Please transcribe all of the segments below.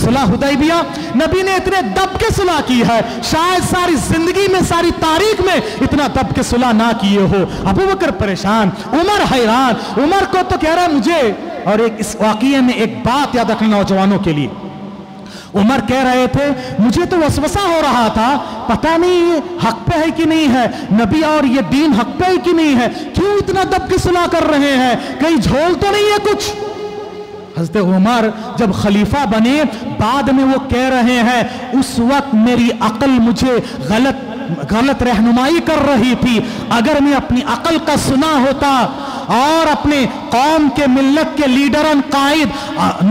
सुलह हुदैबिया नबी ने इतने दब के सुलह की है, शायद सारी जिंदगी में सारी तारीख में इतना दब के सुलह ना किए हो। अबू बकर परेशान, उमर हैरान। उमर को तो कह रहा मुझे, और एक इस वाकये में एक बात याद रखना नौजवानों के लिए, उमर कह रहे थे मुझे तो वसवसा हो रहा था, पता नहीं ये हक पे है कि नहीं है, नबी और ये दीन हक पे है कि नहीं है, क्यों इतना दब के सुलह कर रहे हैं, कहीं झोल तो नहीं है कुछ। हज़रत उमर जब खलीफा बने बाद में वो कह रहे हैं उस वक्त मेरी अकल मुझे गलत रहनुमाई कर रही थी, अगर मैं अपनी अकल का सुना होता और अपने कौम के मिल्लत के लीडरन कायद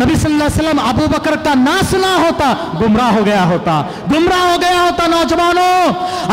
नबी सल्लल्लाहु अलैहि वसल्लम अबू बकर का ना सुना होता, गुमराह हो गया होता। नौजवानों,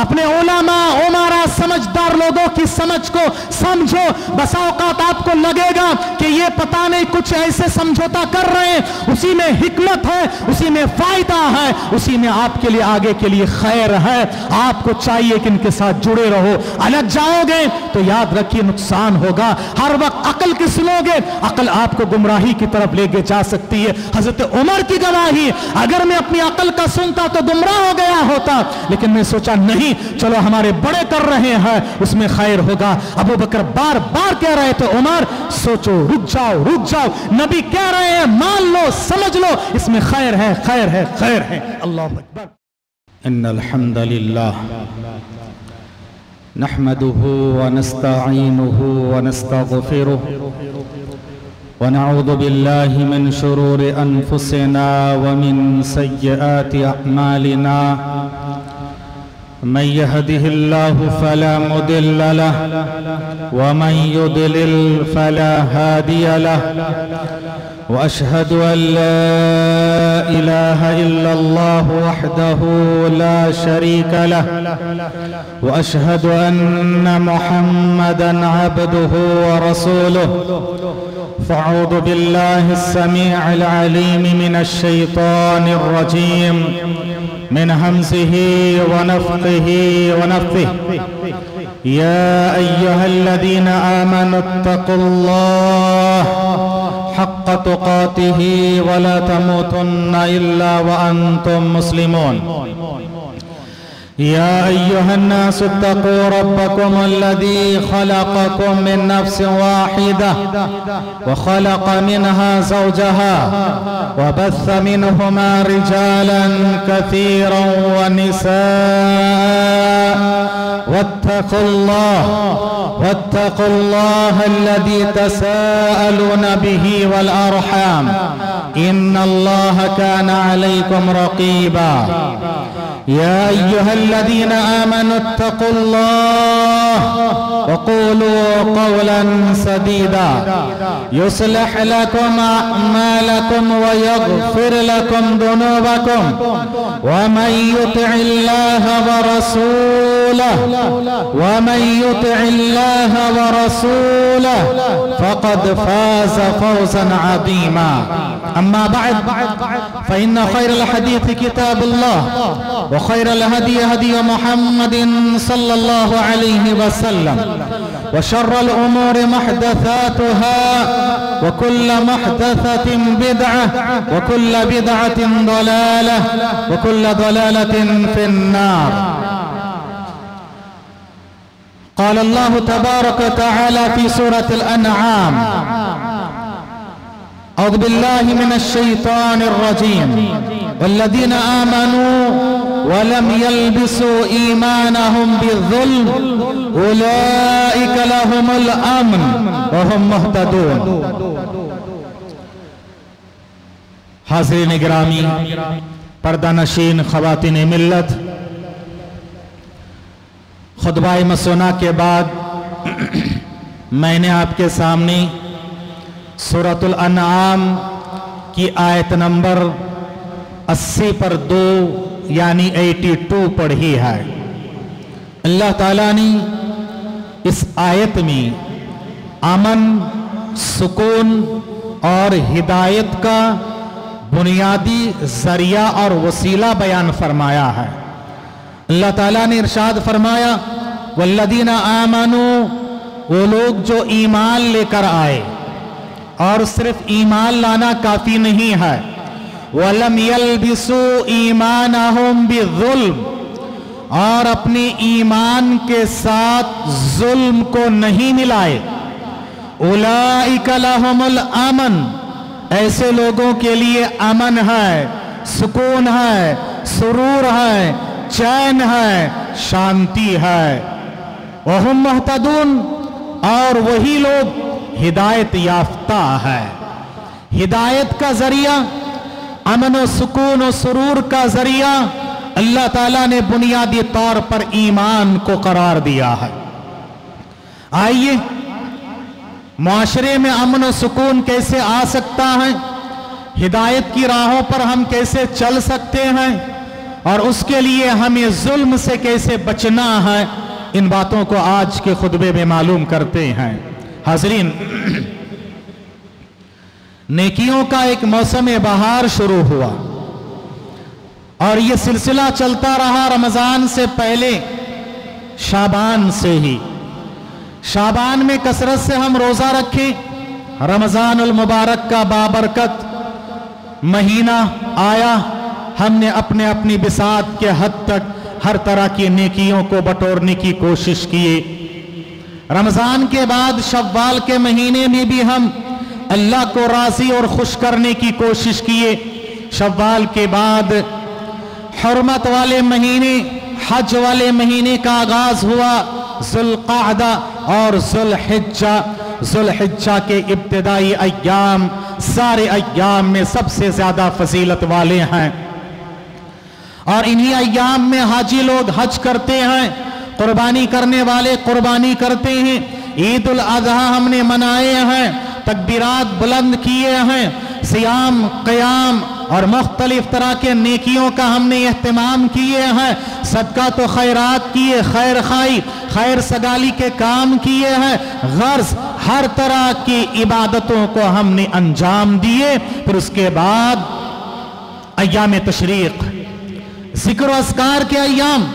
अपने उलमा उमारा समझदार लोगों की समझ को समझो। बसा औकात आपको लगेगा कि ये पता नहीं कुछ ऐसे समझौता कर रहे हैं, उसी में हिकमत है, उसी में फायदा है, उसी में आपके लिए आगे के लिए खैर है। आपको चाहिए कि इनके साथ जुड़े रहो, अलग जाओगे तो याद रखिए नुकसान होगा। हर वक्त अकल की सुनोगे, अकल आपको गुमराही की तरफ लेके जा सकती है। हजरत उमर की गवाही, अगर मैं अपनी अकल का सुनता तो गुमराह हो गया होता, लेकिन मैं सोचा नहीं, चलो हमारे बड़े कर रहे हैं उसमें खैर होगा। अबू बकर बार बार कह रहे थे उमर सोचो, रुक जाओ, नबी कह रहे हैं मान लो, समझ लो, इसमें खैर है। अल्लाह अकबर। इन्नल हम्दुलिल्लाह نحمده ونستعينه ونستغفره ونعوذ بالله من شرور أنفسنا ومن سيئات أعمالنا، من يهده الله فلا مضل له ومن يضلل فلا هادي له، وأشهد أن لا إله إلا الله وحده لا شريك له، وأشهد أن محمدًا عبده ورسوله، فأعوذ بالله السميع العليم من الشيطان الرجيم من همزه ونفخه ونفثه، يا أيها الذين آمنوا اتقوا الله حق تقاته ولا تموتن إلا وأنتم مسلمون، يا أيها الناس اتقوا ربكم الذي خلقكم من نفس واحدة وخلق منها زوجها وبث منهما رجالا كثيرا ونساء، واتقوا الله الذي تساءلون به والأرحام إن الله كان عليكم رقيبا، يا أيها الذين آمنوا اتقوا الله وقولوا قولا سديدا يصلح لكم أعمالكم ويغفر لكم ذنوبكم، ومن يطع الله ورسوله فقد فاز فوزا عظيما، أما بعد فإن خير الحديث كتاب الله وخير الهدي هدي محمد صلى الله عليه وسلم، وشر الأمور محدثاتها وكل محدثة بدعة وكل بدعة ضلالة وكل ضلالة في النار. قال الله تبارك وتعالى في سورة الأنعام: أعوذ بالله من الشيطان الرجيم، والذين آمنوا ولم يلبسوا إيمانهم بالظلم أولئك لهم الأمن وهم مهتدون. حاضرین گرامی، پردہ نشین خواتین ملت، खुतबाए मसोना के बाद मैंने आपके सामने सूरतुल अनआम की आयत नंबर 80/2 यानी 82 पढ़ी है। अल्लाह ताला ने इस आयत में अमन, सुकून और हिदायत का बुनियादी जरिया और वसीला बयान फरमाया है। अल्लाह ताला ने इरशाद फरमाया वल्लदीना आमनू, वो लोग जो ईमान लेकर आए, और सिर्फ ईमान लाना काफ़ी नहीं है, वलम यलबिसू ईमानहुम बिज़ुल्म, और अपने ईमान के साथ जुल्म को नहीं मिलाए। उलाइका लहुमुल अमन, ऐसे लोगों के लिए अमन है, सुकून है, सुरूर है, चैन है, शांति है। वहुम मुहतदून, और वही लोग हिदायत याफ्ता है। हिदायत का जरिया, अमन और सुकून और सुरूर का जरिया अल्लाह ताला ने बुनियादी तौर पर ईमान को करार दिया है। आइए, माशरे में अमन और सुकून कैसे आ सकता है, हिदायत की राहों पर हम कैसे चल सकते हैं और उसके लिए हमें जुल्म से कैसे बचना है, इन बातों को आज के खुतबे में मालूम करते हैं। हाजरीन, नेकियों का एक मौसम बहार शुरू हुआ और यह सिलसिला चलता रहा रमज़ान से पहले शाबान से ही। शाबान में कसरत से हम रोज़ा रखें, रमज़ानुल मुबारक का बाबरकत महीना आया, हमने अपने अपनी बिसात के हद तक हर तरह की नेकियों को बटोरने की कोशिश किए। रमज़ान के बाद शव्वाल के महीने में भी हम अल्लाह को राज़ी और खुश करने की कोशिश किए। शव्वाल के बाद हरमत वाले महीने, हज वाले महीने का आगाज हुआ, ज़ुल क़अदा और ज़ुल हिज्जा। ज़ुल हिज्जा के इब्तिदाई अय्याम सारे अय्याम में सबसे ज्यादा फजीलत वाले हैं और इन्हीं अय्याम में हाजी लोग हज करते हैं, कुर्बानी करने वाले कुर्बानी करते हैं। ईद उल अज़हा हमने मनाए हैं, तकबीरात बुलंद किए हैं, सियाम क़याम और मुख्तलिफ तरह के नेकियों का हमने एहतमाम किए हैं, सदका तो खैरात किए, खैर खाई, खैर सगाली के काम किए हैं। गर्ज हर तरह की इबादतों को हमने अंजाम दिए। फिर उसके बाद अय्याम तशरीक, जिक्र अस्कार के अय्याम,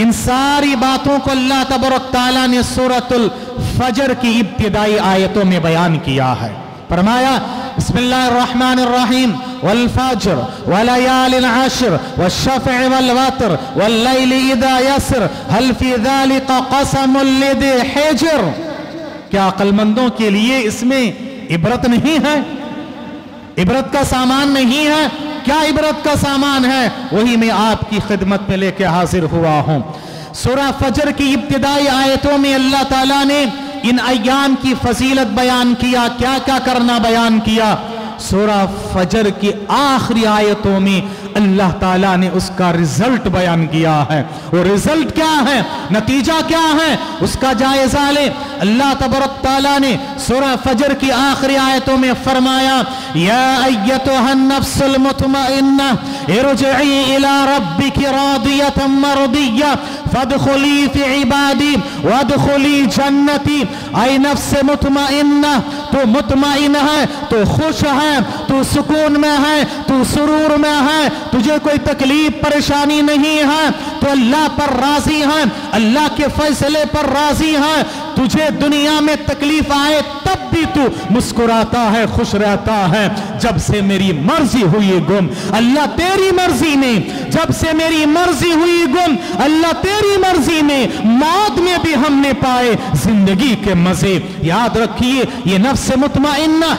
इन सारी बातों को अल्लाह तबारक तआला ने सूरतुल फजर की इब्तिदाई आयतों में बयान किया है। फरमाया बिस्मिल्लाहिर्रहमानिर्रहीम वल फज्र वलयालिल अश्र वश्शफ्'i वल वत्र वल्लैलि इज़ा यसर हल फी ज़ालिका कसमुल लिज़ी हिज्र। क्या अक्लमंदों के लिए इसमें इबरत नहीं है? इबरत का सामान नहीं है? क्या इबरत का सामान है? वही मैं आपकी खिदमत में लेके हाजिर हुआ हूँ। सूरह फजर की इब्तिदाई आयतों में अल्लाह ताला ने इन अय्याम की फजीलत बयान किया, क्या क्या करना बयान किया। सूरह फजर की आखिरी आयतों में अल्लाह ताला ने उसका रिजल्ट बयान किया है। वो रिजल्ट क्या है, नतीजा क्या है, उसका जायजा ले। अल्लाह तबारक ताला ने सूरह फजर की आखिरी आयतों में फरमाया, या अय्यतुहन नफ्सुल मुतमइन्ना इरजिई इला रब्बिकी रादियतम मरदिया फदखुली फी इबादी वदखुली जन्नती। ऐ नफ्स मुतमइन्ना, तो मुतमइन है, तो खुश है, तू सुकून में है, तू सुरूर में है, तुझे कोई तकलीफ परेशानी नहीं है, तो अल्लाह पर राजी है, अल्लाह के फैसले पर राजी है। तुझे दुनिया में तकलीफ आए तब भी तू मुस्कुराता है, खुश रहता है। जब से मेरी मर्जी हुई गुम अल्लाह तेरी मर्जी ने, जब से मेरी मर्जी हुई गुम अल्लाह तेरी मर्जी ने, मौत में भी हमने पाए जिंदगी के मजे। याद रखिए, ये नफ्स मुतमइन्ना,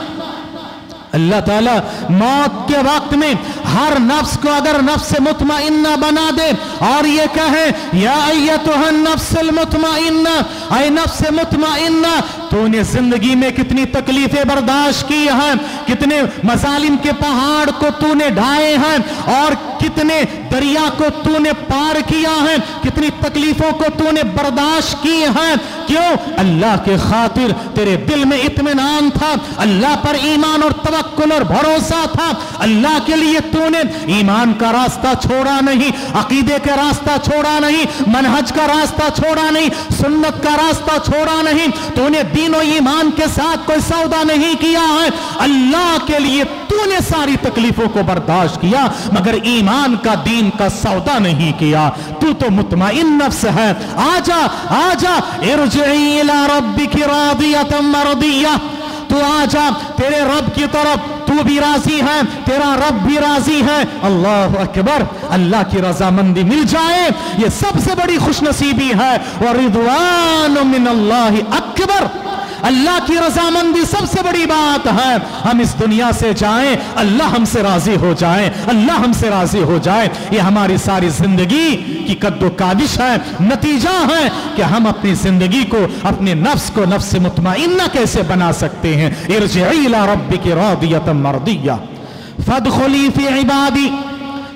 अल्लाह ताला मौत के वक्त में हर नफ्स को अगर नफ्स मुतमइन्ना बना दे और ये कहे, या अय्यतुहन नफ्सुल मुतमइन्ना, ऐ नफ्स मुतमइन्ना, तूने जिंदगी में कितनी तकलीफें बर्दाश्त की हैं, कितने मसालिम के पहाड़ को तूने ढाए हैं और कितने दरिया को तूने पार किया है, कितनी तकलीफों को तूने बर्दाश्त की है, क्यों? अल्लाह के खातिर। तेरे दिल में इत्मीनान था, अल्लाह पर ईमान और तवक्कुल और भरोसा था, अल्लाह के लिए तूने ईमान का रास्ता छोड़ा नहीं, अकीदे का रास्ता छोड़ा नहीं, मनहज का रास्ता छोड़ा नहीं, सुन्नत का रास्ता छोड़ा नहीं, तूने दीन और ईमान के साथ कोई सौदा नहीं किया है। अल्लाह के लिए तूने सारी तकलीफों को बर्दाश्त किया मगर ईमान का, दीन का सौदा नहीं किया। तू तो मुतमइन नफ्स है, आजा आजा, इरजिई इला रब्बिकी रादियतम मरदिया, तू आजा तेरे रब की तरफ, तू तू भी राजी है, तेरा रब भी राजी है। अल्लाह अकबर, अल्लाह की रजामंदी मिल जाए ये सबसे बड़ी खुशनसीबी है। और रिदवान मिनल्लाह अकबर, अल्लाह की रजामंदी सबसे बड़ी बात है। हम इस दुनिया से जाएं, अल्लाह हमसे राजी हो जाए, अल्लाह हमसे राजी हो जाए। ये हमारी सारी जिंदगी की कद्दो कादिश है। नतीजा है कि हम अपनी जिंदगी को, अपने नफ्स को नफ्स मुतमइन्ना कैसे बना सकते हैं। इरजिई इला रब्बिकी रादियतम मर्दिया फदखुली फी इबादी,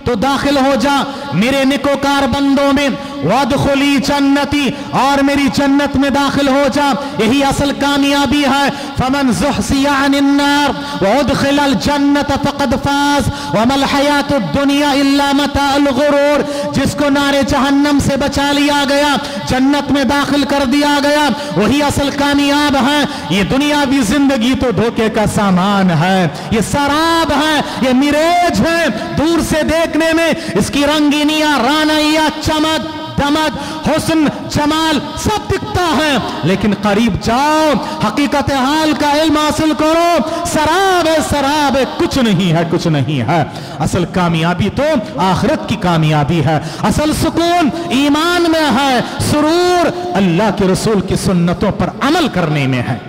तो दाखिल हो जा मेरे नेकोकार बंदों में। वदखुली जन्नती, और मेरी जन्नत में दाखिल हो जा। यही असल कामयाबी है। फमन ज़ुहज़िह अनिन नार व उदखिलल जन्नत फ़क़द फ़ाज़ व मल हयातुद दुनिया इल्ला मताउल गुरूर, जिसको नारे जहन्नम से बचा लिया गया, जन्नत में दाखिल कर दिया गया, वही असल कामयाब है। ये दुनियावी जिंदगी तो धोखे का सामान है, ये शराब है, ये मिरेज है। दूर से देखने में इसकी रंगीनियाँ, रानाइयाँ, चमक दमक, हुस्न, जमाल सब दिखता है, लेकिन करीब जाओ, हकीकत हाल का इल्म हासिल करो, शराब है, शराब है, कुछ नहीं है, कुछ नहीं है। असल कामयाबी तो आखिरत की कामयाबी है। असल सुकून ईमान में है, सुरूर अल्लाह के रसूल की सुन्नतों पर अमल करने में है।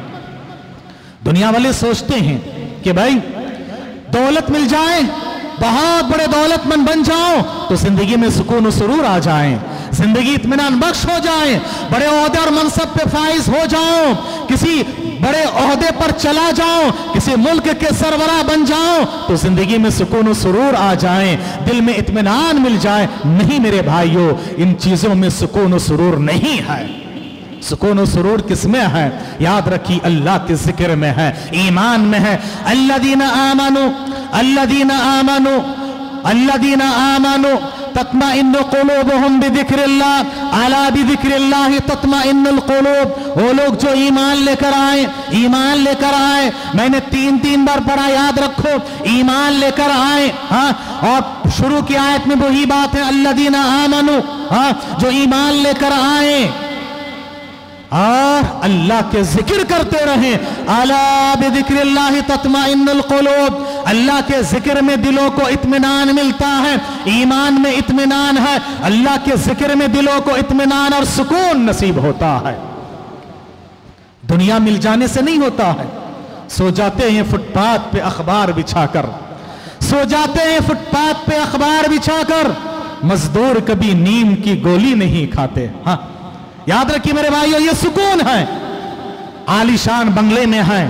दुनिया वाले सोचते हैं कि भाई दौलत मिल जाए, बहुत बड़े दौलतमंद बन जाओ तो जिंदगी में सुकून और सुरूर आ जाए, जिंदगी इत्मीनान बख्श हो जाए, बड़े ओहदे और मनसब पे फाइज हो जाओ, किसी बड़े ओहदे पर चला जाओ, किसी मुल्क के सरवरा बन जाओ तो जिंदगी में सुकून और सुरूर आ जाए, दिल में इत्मीनान मिल जाए। नहीं मेरे भाइयों, इन चीजों में सुकून और सुरूर नहीं है। सुकून और सुरूर किसमें है? याद रखिए, अल्लाह के जिक्र में है, ईमान में है। अल्लदीना आमनु, अल्लदीना आमनु, अल्लदीना आमनु तत्मइन्नु कुलूबुहुम बिज़िक्रिल्लाह अला बिज़िक्रिल्लाह तत्मइन्नुल कुलूब। वो लोग जो ईमान लेकर आए, ईमान लेकर आए, मैंने तीन बार पढ़ा, याद रखो, ईमान लेकर आए। हाँ, और शुरू की आयत में वही बात है, अल्लदीना आमनु, हाँ, जो ईमान लेकर आए और अल्लाह के जिक्र करते रहे। अला बिज़िक्रिल्लाह तत्मइन्नुल कुलूब, अल्लाह के जिक्र में दिलों को इत्मीनान मिलता है, ईमान में इत्मीनान है, अल्लाह के जिक्र में दिलों को इत्मीनान और सुकून नसीब होता है। दुनिया मिल जाने से नहीं होता है। सो जाते हैं फुटपाथ पे अखबार बिछाकर, सो जाते हैं फुटपाथ पे अखबार बिछाकर, मजदूर कभी नीम की गोली नहीं खाते। हाँ, याद रखिए मेरे भाइयों, ये सुकून है। आलीशान बंगले में है,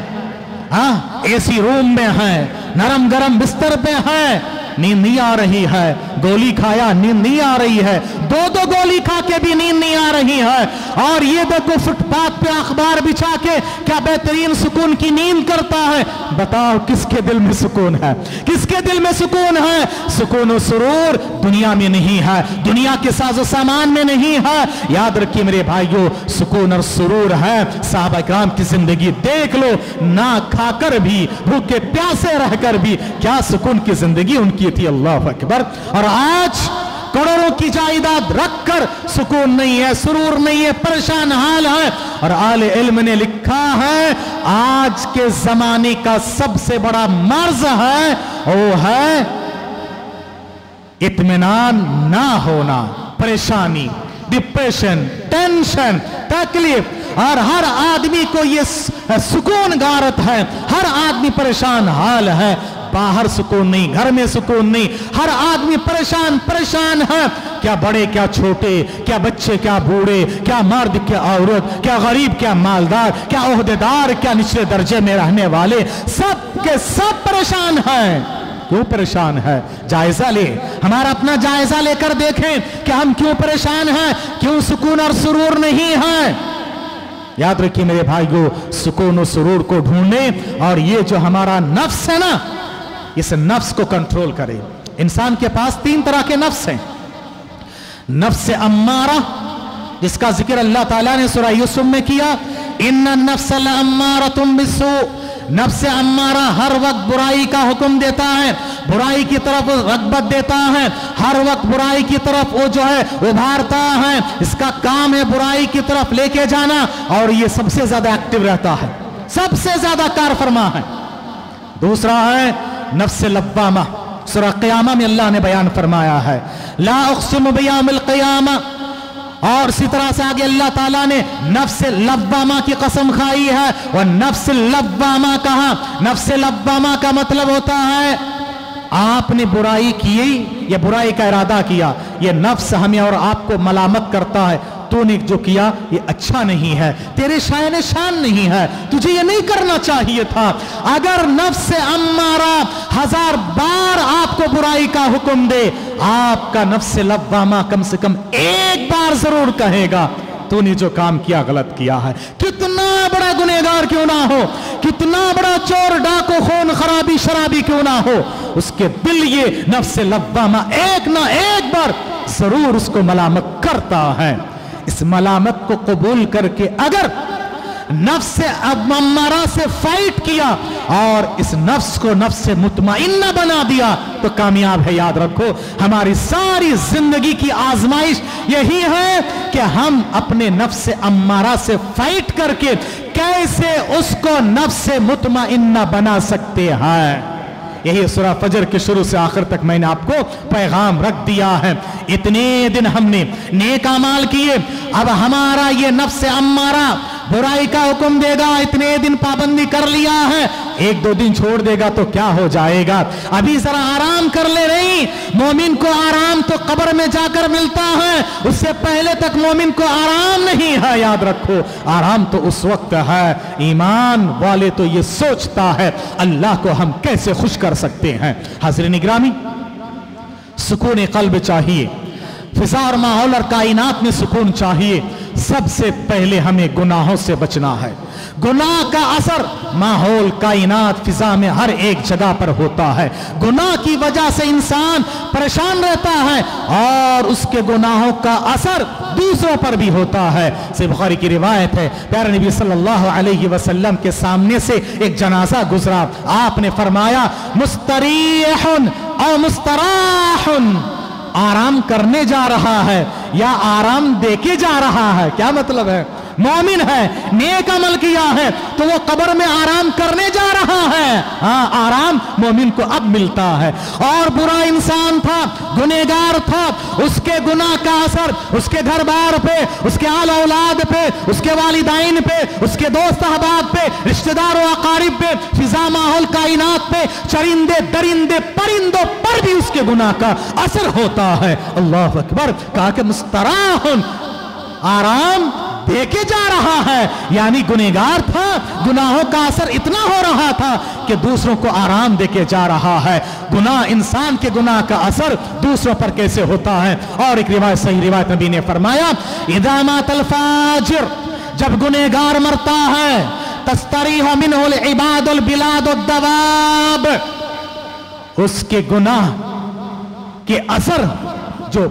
हाँ, एसी रूम में है, नरम गरम बिस्तर पे है, नींद नहीं आ रही है, गोली खाया नींद नहीं आ रही है, दो गोली खा के भी नींद नहीं आ रही है। और ये देखो फुटपाथ पे अखबार बिछा के क्या बेहतरीन सुकून की नींद करता है। बताओ किसके दिल में सुकून है, किसके दिल में सुकून है? सुकून और सुरूर दुनिया में नहीं है, दुनिया के साजो सामान में नहीं है। याद रखिए मेरे भाइयों, सुकून और सुरूर है साहबा किराम की जिंदगी। देख लो, ना खाकर भी, भूखे प्यासे रहकर भी क्या सुकून की जिंदगी उनकी थी। अल्लाह अकबर। और आज करोड़ों की जायदाद रखकर सुकून नहीं है, सुरूर नहीं है, परेशान हाल है। और आले इल्म ने लिखा है, आज के जमाने का सबसे बड़ा मर्ज है वो है इत्मीनान ना होना, परेशानी, डिप्रेशन, टेंशन, तकलीफ। और हर आदमी को ये सुकून गारत है, हर आदमी परेशान हाल है, बाहर सुकून नहीं, घर में सुकून नहीं, हर आदमी परेशान परेशान है। क्या बड़े क्या छोटे, क्या बच्चे क्या बूढ़े, क्या मर्द क्या औरत, क्या गरीब क्या मालदार, क्या ओहदेदार क्या निचले दर्जे में रहने वाले, सब के सब परेशान हैं। क्यों परेशान है? जायजा ले, हमारा अपना जायजा लेकर देखें कि हम क्यों परेशान हैं, क्यों सुकून और सुरूर नहीं है। याद रखिए मेरे भाइयों, सुकून और सुरूर को ढूंढने, और ये जो हमारा नफ्स है ना, इस नफ्स को कंट्रोल करें। इंसान के पास तीन तरह के नफ्स हैं। नफ्स अम्मारा, जिसका जिक्र अल्लाह ताला ने सूरह यूसुफ में किया, इन्ना नफ्स लअम्मारतुम बिस्सू, नफ्स अम्मारा हर वक्त बुराई का हुक्म देता है, बुराई की तरफ रगबत देता है, हर वक्त बुराई की तरफ वो जो है उभारता है। इसका काम है बुराई की तरफ लेके जाना, और ये सबसे ज्यादा एक्टिव रहता है, सबसे ज्यादा कारफरमा है। दूसरा है नफ्स लब्बामा। सूरह क़यामा में अल्लाह ने बयान फरमाया है ला उक़सिम बियौमिल क़यामा, और इसी तरह से आगे अल्लाह ताला ने नफ्स लब्बामा की कसम खाई है। और नफ्स लब्बामा कहा, नफ्स लब्बामा का मतलब होता है आपने बुराई की या बुराई का इरादा किया। ये नफ्स हमें और आपको मलामत करता है, तूने जो किया ये अच्छा नहीं है, तेरे शायने शान नहीं है, तुझे ये नहीं करना चाहिए था। अगर नफ्स अम्मारा 1000 बार आपको बुराई का हुक्म दे, आपका नफ्स लब्बामा कम से कम 1 बार जरूर कहेगा तूने जो काम किया गलत किया है। कितना बड़ा गुनहगार क्यों ना हो, कितना बड़ा चोर डाकू खून खराबी शराबी क्यों ना हो, उसके दिल ये नफ्स लब्बामा एक ना एक बार जरूर उसको मलामत करता है। इस मलामत को कबूल करके अगर नफ्स अम्मारा से फाइट किया और इस नफ्स को नफ्स मुतमइन्ना बना दिया तो कामयाब है। याद रखो हमारी सारी जिंदगी की आजमाइश यही है कि हम अपने नफ्स अम्मारा से फाइट करके कैसे उसको नफ्स मुतमइन्ना बना सकते हैं। यही सूरह फजर के शुरू से आखिर तक मैंने आपको पैगाम रख दिया है। इतने दिन हमने नेक अमाल किए, अब हमारा ये नफ्स अम्मारा बुराई का हुक्म देगा। इतने दिन पाबंदी कर लिया है, 1-2 दिन छोड़ देगा तो क्या हो जाएगा, अभी जरा आराम कर ले। नहीं, मोमिन को आराम तो कब्र में जाकर मिलता है, उससे पहले तक मोमिन को आराम नहीं है। याद रखो आराम तो उस वक्त है। ईमान वाले तो ये सोचता है अल्लाह को हम कैसे खुश कर सकते हैं। हाज़रीन गिरामी, सुकून कल्ब चाहिए, फिजा और माहौल और कायनात में सुकून चाहिए। सबसे पहले हमें गुनाहों से बचना है। गुनाह का असर माहौल कायनात फिजा में हर एक जगह पर होता है। गुनाह की वजह से इंसान परेशान रहता है और उसके गुनाहों का असर दूसरों पर भी होता है। सहीह बुखारी की रिवायत है, प्यारे नबी सल्लल्लाहु अलैहि वसल्लम के सामने से एक जनाजा गुजरा, आपने फरमाया मुस्तरीहुन और मुस्तराहुन, आराम करने जा रहा है या आराम देके जा रहा है। क्या मतलब है, मोमिन है, नेक अमल किया है तो वो कब्र में आराम करने जा रहा है। हाँ, आराम मोमिन को अब मिलता है। और बुरा इंसान था, गुनहगार था, उसके गुनाह का असर उसके घर बार पे, उसके आल औलाद पे, उसके वालिदैन पे, उसके दोस्त अहबाब पे, रिश्तेदारों अकारिब पे, फिजा माहौल कायनात पे, चरिंदे दरिंदे परिंदों पर भी उसके गुनाह का असर होता है। अल्लाह अकबर। कहा कि मुस्तराहुन, आराम देखे जा रहा है, यानी गुनहगार था, गुनाहों का असर इतना हो रहा था कि दूसरों को आराम देके जा रहा है। गुनाह, इंसान के गुनाह का असर दूसरों पर कैसे होता है। और एक रिवायत, सही रिवायत, नबी ने फरमाया इदा मातल फाजिर, जब गुनहगार मरता है तस्तरीह मिनहुल इबादुल बिलादुद दवाब, उसके गुनाह के असर जो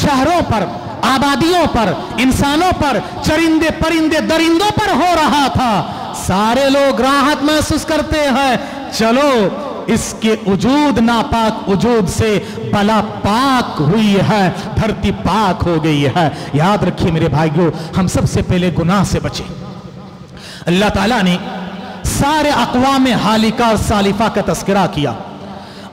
शहरों पर, आबादियों पर, इंसानों पर, चरिंदे परिंदे दरिंदों पर हो रहा था, सारे लोग राहत महसूस करते हैं, चलो इसके वजूद नापाक वजूद से बला पाक हुई है, धरती पाक हो गई है। याद रखिए मेरे भाइयों, हम सबसे पहले गुनाह से बचे। अल्लाह ताला ने सारे अक़वाम हालिका और सालिफा का तस्करा किया।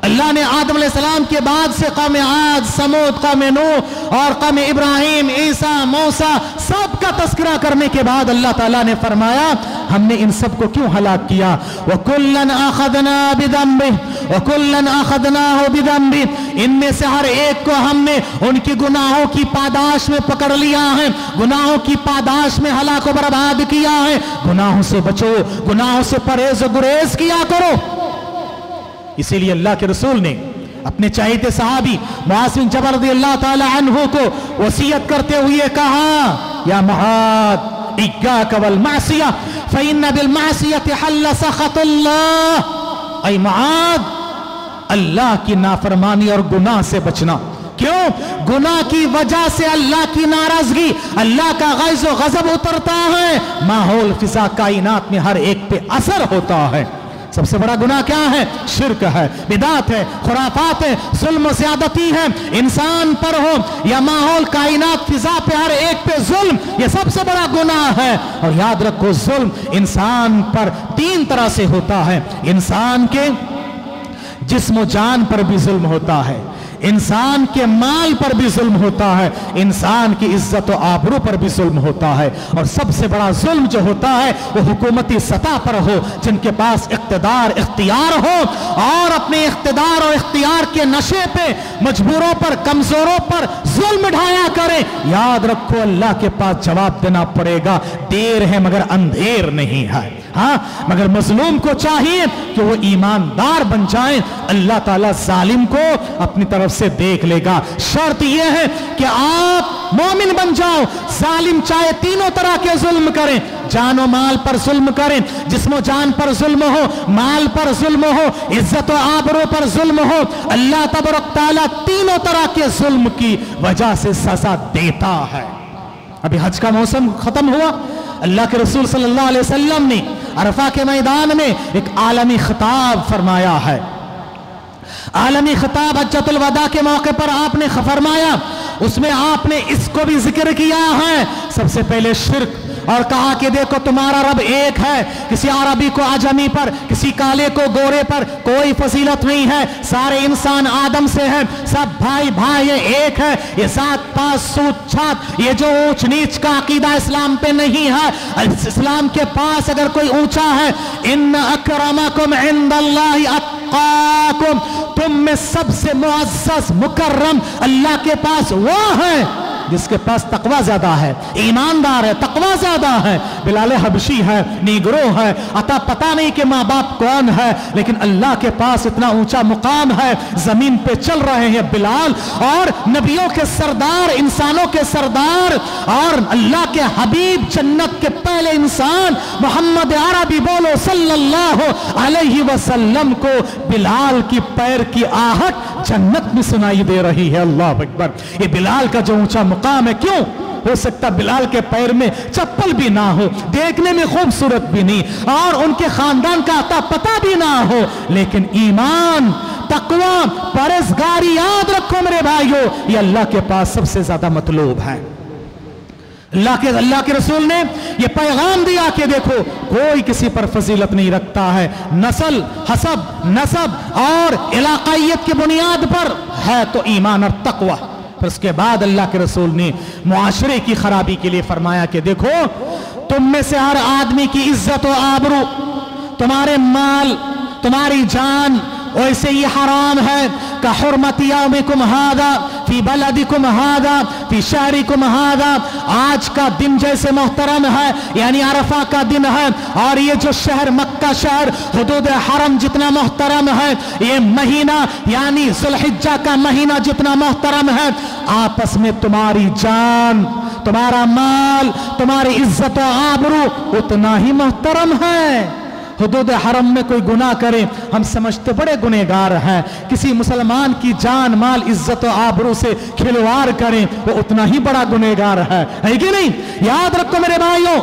अल्लाह ने आदम अलैहिस्सलाम के बाद से कौम आद, समूद, कौम नूह और कौम इब्राहिम, ईसा, मूसा, सब का तस्करा करने के बाद अल्लाह ताला ने फरमाया हमने इन सब को क्यों हलाक किया। वकुल्लन अखदना बिदम्बिह वकुल्लन अखदनाहु बिदम्बिह, इनमें से हर एक को हमने उनके गुनाहों की पादाश में पकड़ लिया है, गुनाहों की पादाश में हलाक व बर्बाद किया है। गुनाहों से बचो, गुनाहों से परहेज व गुरेज किया करो। इसीलिए अल्लाह के रसूल ने अपने चाहते सहाबी मुआज़ बिन जबल रज़ियल्लाहु ताला अन्हु को वसीयत करते हुए कहा या मुआज़ इय्याक वल मासिया फ़इन्न बिल मासियति हल्ल सख़तुल्लाह, ऐ मुआज़ अल्लाह की नाफरमानी और गुनाह से बचना। क्यों? गुनाह की वजह से अल्लाह की नाराजगी, अल्लाह का गज़ व गज़ब उतरता है। माहौल फिज़ा कायनात में हर एक पे असर होता है। सबसे बड़ा गुनाह क्या है? शिरक है, बिदात है, खुराफात है, जुल्म ज्यादती है। इंसान पर हो या माहौल, कायनात, फिजा पे, हर एक पे जुल्म, ये सबसे बड़ा गुनाह है। और याद रखो, जुल्म इंसान पर तीन तरह से होता है। इंसान के जिस्म जान पर भी जुल्म होता है, इंसान के माल पर भी जुल्म होता है, इंसान की इज्जत और आबरू पर भी जुल्म होता है। और सबसे बड़ा जुल्म जो होता है वो हुकूमती सतह पर हो, जिनके पास इख्तियार हो और अपने इख्तियार और इख्तियार के नशे पे मजबूरों पर, कमजोरों पर जुल्म ढाया करें। याद रखो, अल्लाह के पास जवाब देना पड़ेगा। देर है मगर अंधेर नहीं है। हाँ, मगर मजलूम को चाहिए कि वो ईमानदार बन जाए। अल्लाह ताला जालिम को अपनी तरफ से देख लेगा। शर्त ये है कि आप मोमिन बन जाओ। जालिम चाहे तीनों तरह के जुल्म करें, जानो माल पर जुल्म करें, जिस्मो जान पर जुल्म हो, माल पर जुल्म हो, इज्जत और आबरू पर जुल्म हो। अल्लाह तबारक ताला तीनों तरह के जुल्म की वजह से सजा देता है। अभी हज का मौसम खत्म हुआ, अल्लाह के रसूल सल्लल्लाहु अलैहि वसल्लम ने अरफा के मैदान में एक आलमी खिताब फरमाया है। आलमी खिताब हज्जतुल वदा के मौके पर आपने फरमाया, उसमें आपने इसको भी जिक्र किया है, सबसे पहले शिर्क, और कहा कि देखो तुम्हारा रब एक है, किसी अरबी को आजमी पर, किसी काले को गोरे पर कोई फजीलत नहीं है। सारे इंसान आदम से हैं, सब भाई भाई एक है। ये सात पांच सूद छात, ये जो ऊंच नीच का अकीदा इस्लाम पे नहीं है। इस्लाम के पास अगर कोई ऊंचा है, इन अक्रमकुम इंदल्लाहि अत्काकुम, तुम में सबसे मुअज्जज मुकर्रम अल्लाह के पास वो है जिसके पास तकवा ज्यादा है, ईमानदार है, तकवा ज्यादा है। बिलाल हबशी है, नीगरो है, अता पता नहीं कि माँ बाप कौन है, लेकिन अल्लाह के पास इतना ऊंचा मुकाम है। जमीन पे चल रहे हैं बिलाल, और नबियों के सरदार, इंसानों के सरदार, और अल्लाह के हबीब, जन्नत के पहले इंसान मोहम्मद अरबी बोलो सल्लल्लाहु अलैहि वसल्लम को बिलाल की पैर की आहट जन्नत में सुनाई दे रही है। अल्लाह अकबर, ये बिलाल का जो ऊंचा मुकाम है। क्यों? हो सकता बिलाल के पैर में चप्पल भी ना हो, देखने में खूबसूरत भी नहीं, और उनके खानदान का अता पता भी ना हो, लेकिन ईमान, तकवा, परहेज़गारी, याद रखो मेरे भाइयों, ये अल्लाह के पास सबसे ज्यादा मतलूब है। अल्लाह के रसूल ने यह पैगाम दिया कि देखो कोई किसी पर फजीलत नहीं रखता है, नस्ल, हसब, नसब और इलाकाइयत की बुनियाद पर है तो ईमान और तकवा। फिर उसके बाद अल्लाह के रसूल ने मुआशरे की खराबी के लिए फरमाया कि देखो तुम में से हर आदमी की इज्जत और आबरू, तुम्हारे माल, तुम्हारी जान, वैसे ये हराम है का हुर्मति यौमिकुम हादा फी बलदिकुम हादा फी शहरिकुम हादा। आज का दिन जैसे मोहतरम है, यानी अरफा का दिन है, और ये जो शहर मक्का शहर हुदूद हरम जितना मोहतरम है, ये महीना यानी ज़ुल हिज्जा का महीना जितना मोहतरम है, आपस में तुम्हारी जान, तुम्हारा माल, तुम्हारी इज्जत आबरू उतना ही मोहतरम है। हुदूद हरम में कोई गुनाह करें, हम समझते बड़े गुनहगार हैं, किसी मुसलमान की जान, माल, इज्जत और आबरू से खिलवाड़ करें, वो उतना ही बड़ा गुनहगार है कि नहीं? याद रखो मेरे भाइयों,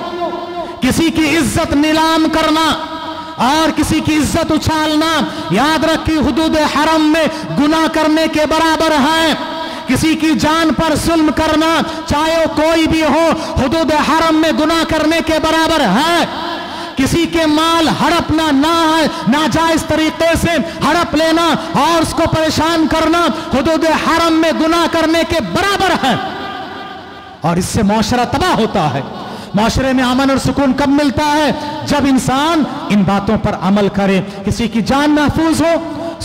किसी की इज्जत नीलाम करना और किसी की इज्जत उछालना, याद रखिए हुदूद हरम में गुनाह करने के बराबर है। किसी की जान पर जुल्म करना, चाहे वो कोई भी हो, हुदूद हरम में गुनाह करने के बराबर है। किसी के माल हड़पना, ना है नाजायज तरीके से हड़प लेना और उसको परेशान करना हुदूद हरम में गुनाह करने के बराबर है। और इससे माशरा तबाह होता है। माशरे में अमन और सुकून कब मिलता है? जब इंसान इन बातों पर अमल करे, किसी की जान महफूज हो,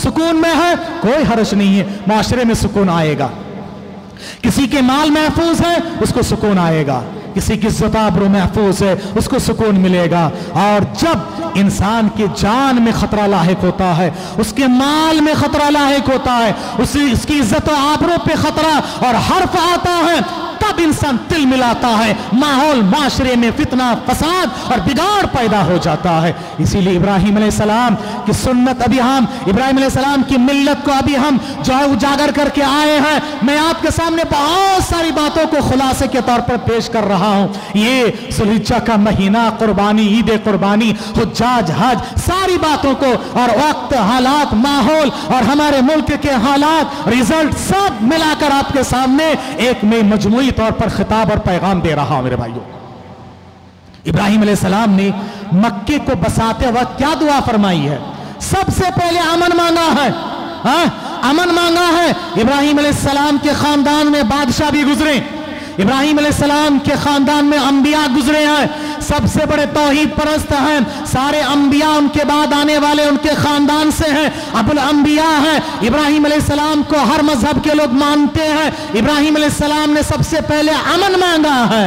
सुकून में है, कोई हर्ज नहीं है, माशरे में सुकून आएगा। किसी के माल महफूज है, उसको सुकून आएगा। किसी की इज्जत आबरू महफूज है, उसको सुकून मिलेगा। और जब इंसान की जान में खतरा लाहिक होता है, उसके माल में खतरा लाहिक होता है, उसकी इज्जत आबरू पे खतरा और हर्फ आता है, जब इंसान तिल मिलाता है माहौल माशरे में फितना फसाद और बिगाड़ पैदा हो जाता है। इसीलिए इब्राहिम अलैहिस्सलाम की सुन्नत अभी हम इब्राहिम अलैहिस्सलाम की मिल्लत को अभी हम जो है उजागर करके आए हैं। मैं आपके सामने बहुत सारी बातों को खुलासे के तौर पर पेश कर रहा हूं। ये ज़ुल हिज्जा का महीना कुर्बानी ईद कुर्बानी हुज्जाज हज सारी बातों को और वक्त हालात माहौल और हमारे मुल्क के हालात रिजल्ट सब मिलाकर आपके सामने एक में मजमुई तौर पर खिताब और पैगाम दे रहा हूं। मेरे भाइयों इब्राहिम अलैहिस्सलाम ने मक्के को बसाते वक्त क्या दुआ फरमाई है? सबसे पहले अमन मांगा है, अमन मांगा है। इब्राहिम अलैहिस्सलाम के खानदान में बादशाह भी गुजरे, इब्राहिम अलैहिस्सलाम के खानदान में अंबिया गुजरे हैं, सबसे बड़े तौहीद परस्त हैं, सारे अंबिया उनके बाद आने वाले उनके खानदान से हैं, अबुल अंबिया हैं। इब्राहिम अलैहिस्सलाम को हर मजहब के लोग मानते हैं। इब्राहिम अलैहिस्सलाम ने सबसे पहले अमन मांगा है।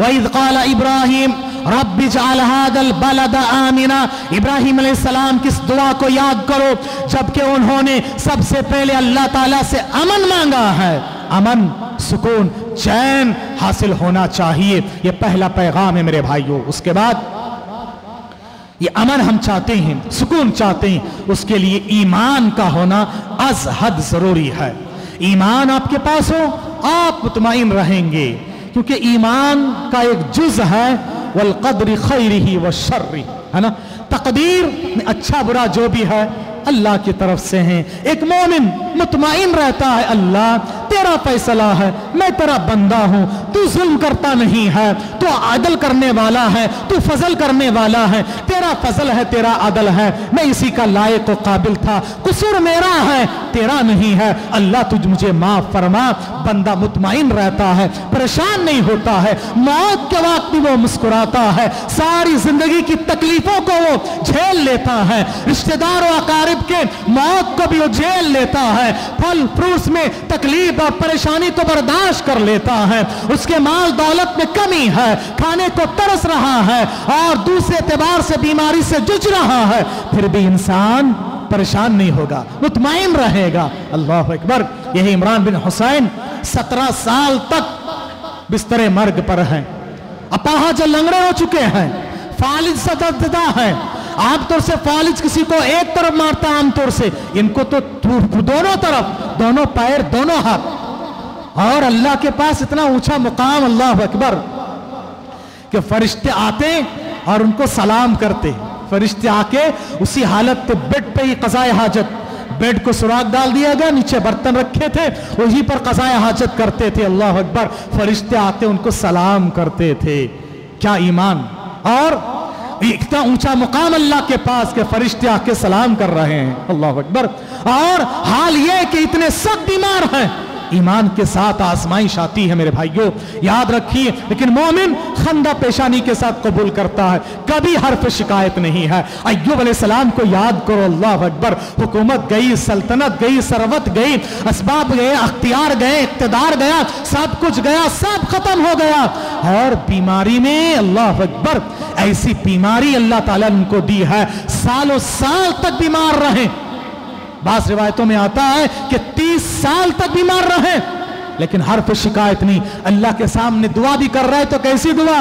वइज़ क़ाला इब्राहिम रब्बि जअल हादल बलद आमिना। इब्राहिम अलैहिस्सलाम किस दुआ को याद करो जबकि उन्होंने सबसे पहले अल्लाह ताला से अमन मांगा है। अमन सुकून चैन हासिल होना चाहिए, यह पहला पैगाम है मेरे भाइयों। उसके बाद ये अमन हम चाहते हैं, सुकून चाहते हैं, उसके लिए ईमान का होना अज हद जरूरी है। ईमान आपके पास हो आप मुतमईन रहेंगे, क्योंकि ईमान का एक जुज है वल कद्र खैरिही व शर्रिही, है ना। तकदीर अच्छा बुरा जो भी है अल्लाह की तरफ से हैं। एक मोमिन मुतमईन रहता है, अल्लाह तेरा फैसला है, मैं तेरा बंदा हूं, तू जुल्म करता नहीं है, तू अदल करने वाला है, तू फजल करने वाला है, तेरा फजल है, तेरा अदल है, मैं इसी का लायक और काबिल था, कसूर मेरा है तेरा नहीं है, अल्लाह तुझ मुझे माफ फरमा। बंदा मुतमईन रहता है, परेशान नहीं होता है, मौत के वक्त भी वो मुस्कुराता है, सारी जिंदगी की तकलीफों को वो झेल लेता है, रिश्तेदार और अकारिब के मौत को भी वो झेल लेता है, फल फ्रूट्स में तकलीफ और परेशानी को बर्दाश्त कर लेता है, उसके माल दौलत में कमी है, खाने को तरस रहा है और दूसरे एतबार से बीमारी से जूझ रहा है, फिर भी इंसान परेशान नहीं होगा, मुतमईन रहेगा। अल्लाह अकबर। यही इमरान बिन हुसैन 17 साल तक बिस्तर मर्ग पर हैं, अपाहज लंगड़े हो चुके हैं, फालिज सदा है, आमतौर से फालिज किसी को एक तरफ मारता है, आमतौर से इनको तो दोनों तरफ, दोनों पैर, दोनों हाथ, और अल्लाह के पास इतना ऊंचा मुकाम, अल्लाह अकबर, कि फरिश्ते आते और उनको सलाम करते। फरिश्ते आके उसी हालत पे बेड पे ही कज़ाए हाजत, बेड को सुराख डाल दिया गया, नीचे बर्तन रखे थे, वहीं पर कज़ाए हाजत करते थे। अल्लाह अकबर। फरिश्ते आते उनको सलाम करते थे। क्या ईमान और इतना ऊंचा मुकाम अल्लाह के पास के फरिश्ते आके सलाम कर रहे हैं। अल्लाह अकबर। और हाल यह कि इतने सब बीमार हैं, ईमान के साथ आजमाइश आती है मेरे भाइयों, याद रखिए। लेकिन मोमिन खंदा पेशानी के साथ कबूल करता है, कभी हर्फ शिकायत नहीं है। अय्यूब अलैहिस्सलाम को याद करो। अल्लाह अकबर। हुकूमत गई, सल्तनत गई, सरवत गई, असबाब गए, अख्तियार गए, इक्तदार गया, सब कुछ गया, सब खत्म हो गया, और बीमारी में, अल्लाह अकबर, ऐसी बीमारी अल्लाह ताला ने उनको दी है, सालों साल तक बीमार रहे। बास रिवायतों में आता है कि 30 साल तक बीमार रहे, लेकिन हर्फ शिकायत नहीं। अल्लाह के सामने दुआ भी कर रहा है तो कैसी दुआ?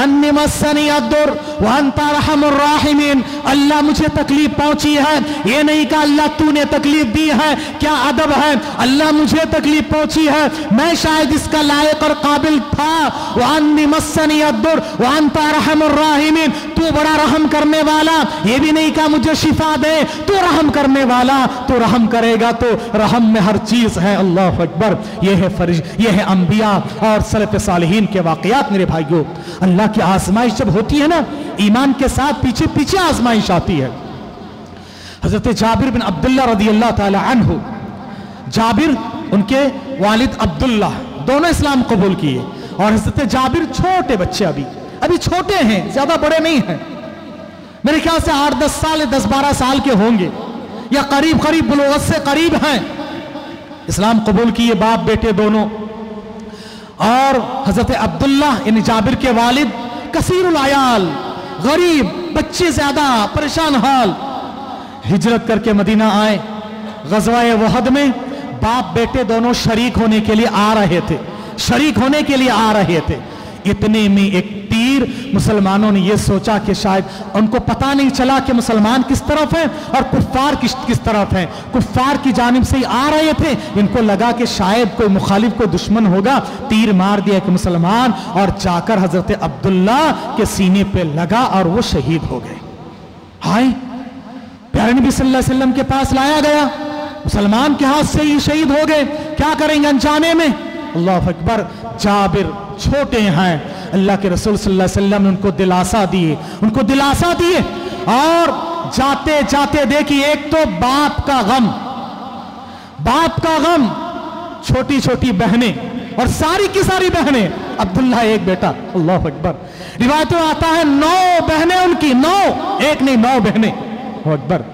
अन्नी मस्सनी अद्दुर व अंता रहमुर राहिमीन। अल्लाह मुझे तकलीफ पहुंची है, ये नहीं कहा अल्लाह तूने तकलीफ दी है, क्या अदब है। अल्लाह मुझे तकलीफ पहुंची है, मैं शायद इसका लायक और काबिल था। व अन्नी मस्सनी अद्दुर व अंता रहमुर राहिमीन। तू बड़ा रहम करने वाला। ये भी नहीं कहा मुझे शिफा दे, तू रहम करने वाला, तू रहम करेगा, तो रहम में हर चीज है। अल्लाह अकबर। यह है यह है अंबिया और सलफ़ सालिहीन के वाक़यात मेरे भाइयों। अल्लाह की आजमाइश जब होती है ना, ईमान के साथ पीछे पीछे आजमाइश आती है। हजरत जाबिर बिन अब्दुल्ला रज़ी अल्लाह ताला अन्हु, जाबिर उनके वालिद अब्दुल्ला, दोनों इस्लाम कबूल किए, और हजरत जाबिर छोटे बच्चे, अभी छोटे हैं, ज्यादा बड़े नहीं हैं, मेरे ख्याल से 8-10 साल, 10-12 साल के होंगे, या करीब करीब बुलूग़त से करीब हैं। इस्लाम कबूल किए बाप बेटे दोनों, और हजरत अब्दुल्ला यानी जाबिर के वालिद कसीरुल आयाल, गरीब बच्चे, ज्यादा परेशान हाल, हिजरत करके मदीना आए। गज़वा-ए-अहद में बाप बेटे दोनों शरीक होने के लिए आ रहे थे, शरीक होने के लिए आ रहे थे। इतने में एक तीर, मुसलमानों ने यह सोचा कि शायद उनको पता नहीं चला कि मुसलमान किस तरफ हैं और कुफ्फार किस तरफ हैं। कुफ्फार की जानिब से आ रहे थे, इनको लगा कि शायद कोई मुखालिफ कोई दुश्मन होगा। तीर मार दिया कि मुसलमान, और जाकर हजरत अब्दुल्ला के सीने पे लगा और वो शहीद हो गए। हाय, प्यारे नबी सल्लल्लाहु अलैहि वसल्लम के पास लाया गया, मुसलमान के हाथ से ही शहीद हो गए। क्या करेंगे अनजाने में? अल्लाह अकबर। जाबिर छोटे हैं, अल्लाह के रसूल सल्लल्लाहु अलैहि वसल्लम ने उनको दिलासा दिए। और जाते जाते देखिए, एक तो बाप का गम, छोटी छोटी बहनें और सारी की सारी बहनें, अब्दुल्ला एक बेटा, अल्लाह अकबर। रिवायतों आता है 9 बहनें उनकी, 9 एक नहीं 9 बहनें, अकबर।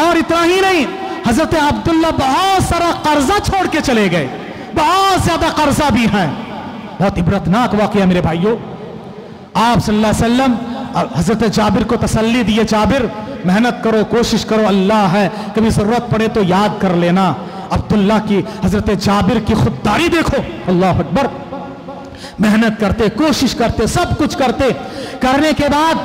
और इतना ही नहीं, हजरत अब्दुल्ला बहुत सारा कर्जा छोड़ के चले गए, बहुत ज्यादा कर्जा भी है। बहुत इबरतनाक वाकया मेरे भाइयों। आप सल्लल्लाहु अलैहि वसल्लम हजरत जाबिर को तसल्ली दिए, जाबिर मेहनत करो, कोशिश करो, अल्लाह है, कभी जरूरत पड़े तो याद कर लेना। अब्दुल्ला की, हजरत जाबिर की खुददारी देखो, अल्लाह अकबर। मेहनत करते, कोशिश करते, सब कुछ करते। करने के बाद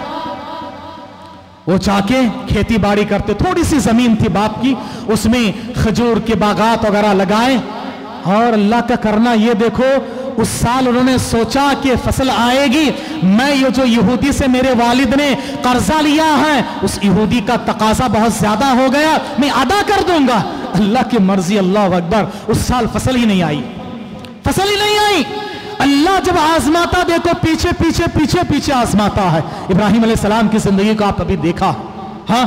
वो जाके खेती बाड़ी करते। थोड़ी सी जमीन थी बाप की, उसमें खजूर के बागात वगैरह लगाए। और अल्लाह का करना ये देखो, उस साल उन्होंने सोचा कि फसल आएगी, मैं ये जो यहूदी से मेरे वालिद ने कर्जा लिया है, उस यहूदी का तकाजा बहुत ज्यादा हो गया, मैं अदा कर दूंगा। अल्लाह की मर्जी, अल्लाह अकबर। उस साल फसल ही नहीं आई। अल्लाह जब आजमाता देखो, पीछे आजमाता है। इब्राहिम अलैहिस्सलाम की जिंदगी को आप अभी देखा। हाँ,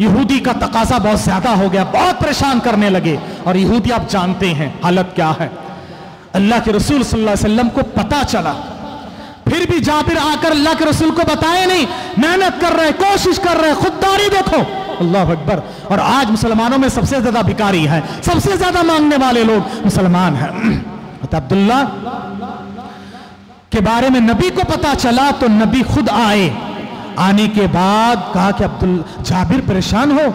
यहूदी का तकाजा बहुत ज्यादा हो गया, बहुत परेशान करने लगे। और यहूदी आप जानते हैं हालत क्या है। अल्लाह के रसूल सल्लल्लाहु अलैहि वसल्लम को पता चला, फिर भी जाबिर आकर अल्लाह के रसूल को बताए नहीं। मेहनत कर रहे, कोशिश कर रहे, खुददारी देखो, अल्लाह अकबर। और आज मुसलमानों में सबसे ज्यादा भिखारी है, सबसे ज्यादा मांगने वाले लोग मुसलमान हैं। अब्दुल्ला के बारे में नबी को पता चला तो नबी खुद आए। आने के बाद कहा कि अब्दुल्ला, जाबिर परेशान हो?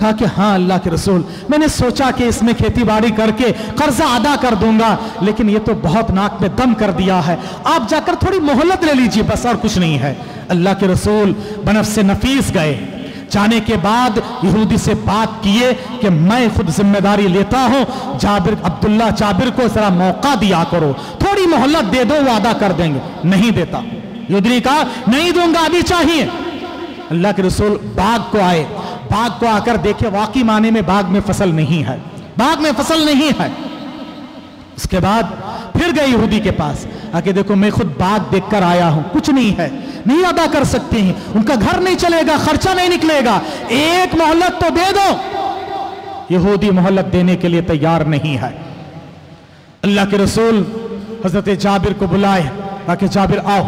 कहा कि हाँ अल्लाह के रसूल, मैंने सोचा कि इसमें खेती बाड़ी करके कर्जा अदा कर दूंगा, लेकिन ये तो बहुत नाक में दम कर दिया है। आप जाकर थोड़ी मोहलत ले लीजिए बस, और कुछ नहीं है। अल्लाह के रसूल बनफ़ से नफीस गए। जाने के बाद यहूदी से बात किए कि मैं खुद जिम्मेदारी लेता हूं, जाबिर, अब्दुल्ला, जाबिर को जरा मौका दिया करो, थोड़ी मोहलत दे दो, वादा कर देंगे। नहीं देता। यहूदी का नहीं दूंगा, अभी चाहिए। अल्लाह के रसूल बाग को आकर देखे, वाकई माने में बाग में फसल नहीं है। उसके बाद फिर गए यहूदी के पास, आके देखो मैं खुद बाग देखकर आया हूं, कुछ नहीं है, नहीं अदा कर सकते हैं, उनका घर नहीं चलेगा, खर्चा नहीं निकलेगा, एक मोहलत तो दे दो। यहूदी मोहलत देने के लिए तैयार नहीं है। अल्लाह के रसूल हजरत जाबिर को बुलाए, आके जाबिर आओ,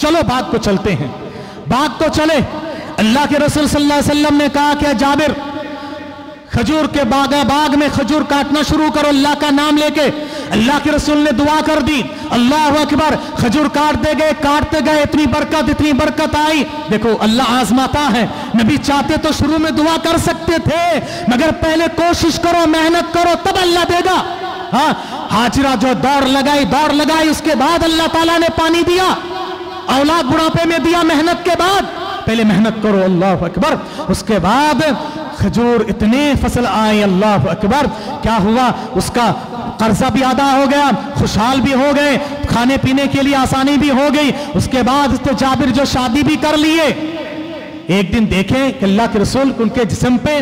चलो बाग को चलते हैं। बाग को चले। अल्लाह के रसूल सल्लल्लाहु अलैहि वसल्लम ने कहा कि जाबिर, खजूर के बाग में खजूर काटना शुरू करो, अल्लाह का नाम लेके। अल्लाह के रसूल ने दुआ कर दी, अल्लाह अकबर। खजूर काटते गए, इतनी बरकत आई। देखो अल्लाह आजमाता है। नबी चाहते तो शुरू में दुआ कर सकते थे, मगर पहले कोशिश करो, मेहनत करो, तब अल्लाह देगा। हाँ, हाजिरा जो दौड़ लगाई, उसके बाद अल्लाह ताला ने पानी दिया, औलाद बुढ़ापे में दिया, मेहनत के बाद। पहले मेहनत करो, अल्लाह अकबर। उसके बाद खजूर, इतने फसल आए, अल्लाह अकबर। क्या हुआ? उसका कर्जा भी अदा हो गया, खुशहाल भी हो गए, खाने पीने के लिए आसानी भी हो गई। उसके बाद तो जाबिर जो शादी भी कर लिए। एक दिन देखे कि अल्लाह के रसूल उनके जिस्म पे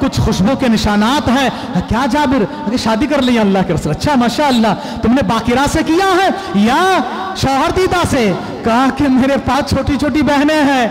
कुछ खुशबू के निशानात हैं। क्या जाबिर, शादी कर लिया? अल्लाह के रसूल, अच्छा माशाअल्लाह, तुमने बाकिरा से किया है या शौहरदीदा से? कहा कि मेरे पास छोटी छोटी बहनें हैं,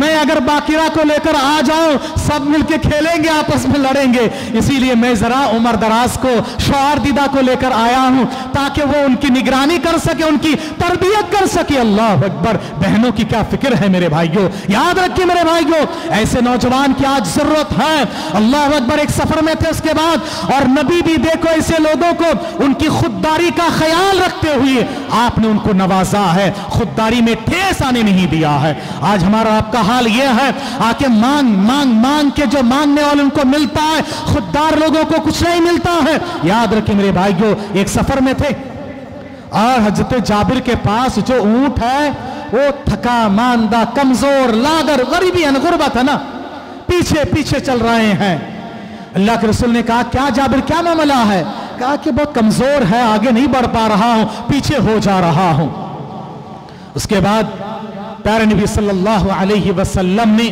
मैं अगर बाकिरा को लेकर आ जाऊं, सब मिलके खेलेंगे, आपस में लड़ेंगे, इसीलिए मैं जरा उम्र दराज को, शौहरदीदा को लेकर आया हूं, ताकि वो उनकी निगरानी कर सके, उनकी तरबियत कर सके। अल्लाह अकबर। बहनों की क्या फिक्र है मेरे भाइयों। याद रखिए मेरे भाइयों, ऐसे नौजवान की आज जरूरत है। अल्लाह अकबर। एक सफर में थे उसके बाद, और नबी भी देखो ऐसे लोगों को उनकी खुददारी का ख्याल रखते हुए आपने उनको नवाजा है, खुददारी में ठेस आने नहीं दिया है। आज हमारा आपका हाल यह है, आके मांग के जो मांगने वाले उनको मिलता है, खुददार लोगों को कुछ नहीं मिलता है। याद रखिए मेरे भाइयों, एक सफर में थे, और हजरत जाबिर के पास जो ऊंट है वो थका मांदा कमजोर लागर गरीबी गुरबत है ना, पीछे पीछे चल रहे हैं। अल्लाह के रसूल ने कहा क्या जाबिर क्या मामला है? कहा कि बहुत कमजोर है, आगे नहीं बढ़ पा रहा हूं, पीछे हो जा रहा हूं। उसके बाद प्यारे नबी सल्लल्लाहु अलैहि वसल्लम ने